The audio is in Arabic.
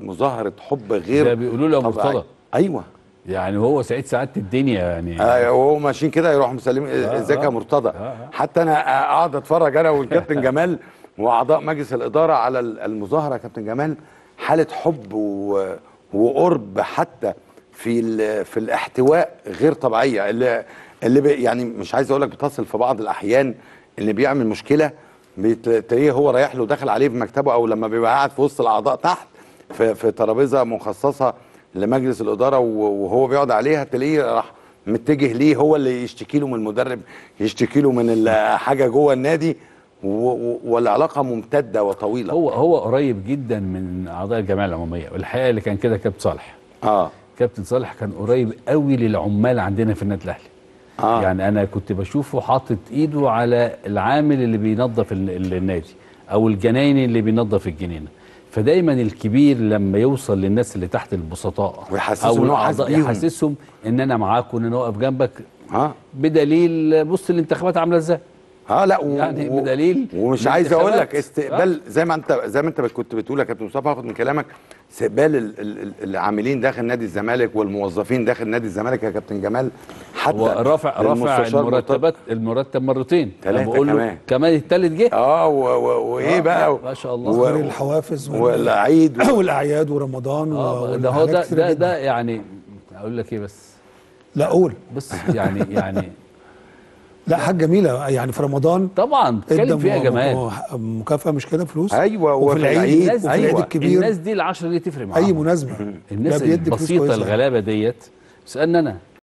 مظاهره حب غير ده بيقولوا له يا مرتضى. ايوه يعني هو سعيد سعاده الدنيا يعني وهو ماشيين كده يروح مسلمين ازيك يا مرتضى. حتى انا اقعد اتفرج انا والكابتن جمال واعضاء مجلس الاداره على المظاهره يا كابتن جمال، حاله حب وقرب حتى في الاحتواء غير طبيعيه، اللي يعني مش عايز اقول لك بتصل في بعض الاحيان اللي بيعمل مشكله بتلاقيه هو رايح له داخل عليه في مكتبه، او لما بيبقى قاعد في وسط الاعضاء تحت في ترابيزه مخصصه لمجلس الاداره وهو بيقعد عليها تلاقيه راح متجه ليه، هو اللي يشتكي له من المدرب، يشتكي له من الحاجه جوه النادي، والعلاقه ممتده وطويله. هو قريب جدا من اعضاء الجمعيه العموميه، والحقيقه اللي كان كده كابتن صالح. كابتن صالح كان قريب قوي للعمال عندنا في النادي الاهلي. يعني انا كنت بشوفه حاطط ايده على العامل اللي بينظف النادي او الجنايني اللي بينظف الجنينه، فدايما الكبير لما يوصل للناس اللي تحت البسطاء او الاعضاء يحسسهم ان انا معاك وان انا واقف جنبك. بدليل بص الانتخابات عامله ازاي. لا يعني بدليل ومش عايز اقول لك استقبال زي ما انت كنت بتقول يا كابتن مصطفى، هاخد من كلامك استقبال العاملين داخل نادي الزمالك والموظفين داخل نادي الزمالك يا كابتن جمال، حتى رفع المرتبات، المرتب مرتين، بقول له كمان الثالث جه. وايه بقى ما شاء الله، غير الحوافز والعيد والاعياد ورمضان ده يعني اقول لك ايه بس لا قول بس يعني لا حاجه جميله يعني في رمضان طبعا اتكلم فيها يا جمال، مكافاه مش كده فلوس. وفي العيد وفي العيد الكبير الناس دي ال10 دي تفرق معاهم اي مناسبه. الناس البسيطه الغلابه ديت سالنا انا